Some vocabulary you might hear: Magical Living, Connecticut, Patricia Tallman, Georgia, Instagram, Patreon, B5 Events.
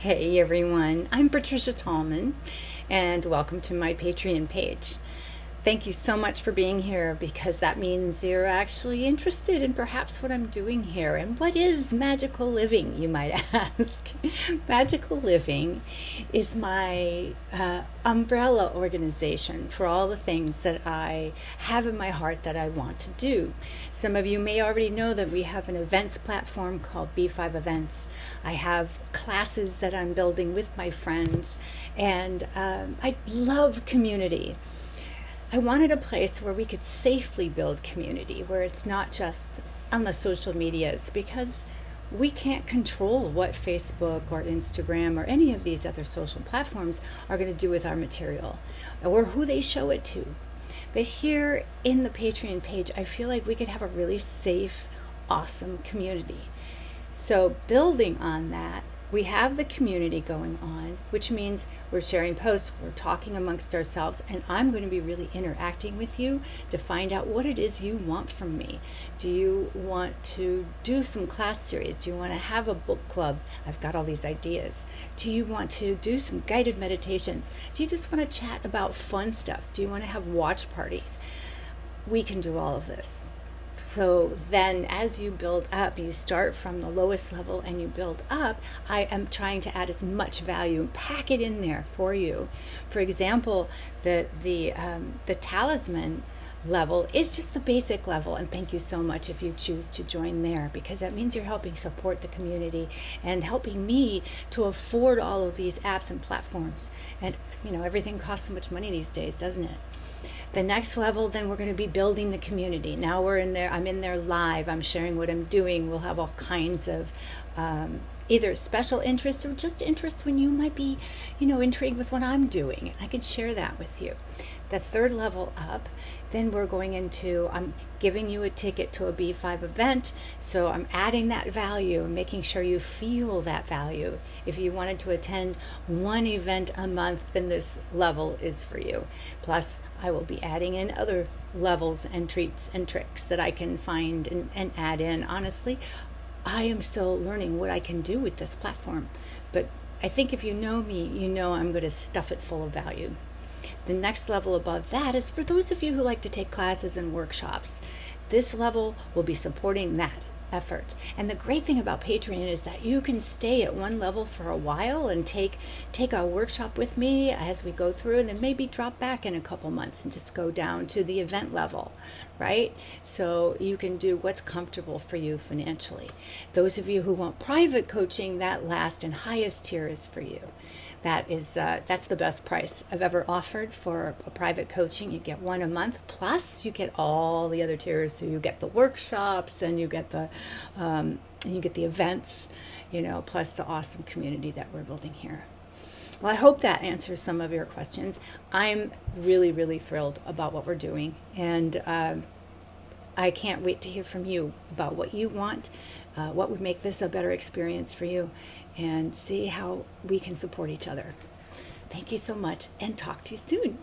Hey everyone, I'm Patricia Tallman and welcome to my Patreon page. Thank you so much for being here because that means you're actually interested in perhaps what I'm doing here. And what is magical living, you might ask? Magical Living is my umbrella organization for all the things that I have in my heart that I want to do. Some of you may already know that we have an events platform called B5 Events. I have classes that I'm building with my friends, and I love community. I wanted a place where we could safely build community, where it's not just on the social medias, because we can't control what Facebook or Instagram or any of these other social platforms are going to do with our material or who they show it to. But here in the Patreon page, I feel like we could have a really safe, awesome community. So building on that, we have the community going on, which means we're sharing posts, we're talking amongst ourselves, and I'm going to be really interacting with you to find out what it is you want from me. Do you want to do some class series? Do you want to have a book club? I've got all these ideas. Do you want to do some guided meditations? Do you just want to chat about fun stuff? Do you want to have watch parties? We can do all of this. So then as you build up, you start from the lowest level and you build up. I am trying to add as much value and pack it in there for you. For example, the talisman level is just the basic level, and thank you so much if you choose to join there, because that means you're helping support the community and helping me to afford all of these apps and platforms. And you know, everything costs so much money these days, doesn't it? The next level, then we're going to be building the community. Now we're in there, I'm in there live, I'm sharing what I'm doing. We'll have all kinds of either special interests or just interests when you might be, you know, intrigued with what I'm doing, and I can share that with you. The third level up, then we're going into, I'm giving you a ticket to a B5 event, so I'm adding that value and making sure you feel that value. If you wanted to attend one event a month, then this level is for you. Plus, I will be adding in other levels and treats and tricks that I can find and add in. Honestly, I am still learning what I can do with this platform, but I think if you know me, you know I'm going to stuff it full of value. The next level above that is for those of you who like to take classes and workshops. This level will be supporting that effort. And the great thing about Patreon is that you can stay at one level for a while and take a workshop with me as we go through, and then maybe drop back in a couple months and just go down to the event level, right? So you can do what's comfortable for you financially. Those of you who want private coaching, that last and highest tier is for you. That is, that's the best price I've ever offered for a private coaching. You get one a month, plus you get all the other tiers. So you get the workshops, and you get the events, you know, plus the awesome community that we're building here. Well, I hope that answers some of your questions. I'm really, really thrilled about what we're doing, and I can't wait to hear from you about what you want, what would make this a better experience for you, and see how we can support each other. Thank you so much, and talk to you soon.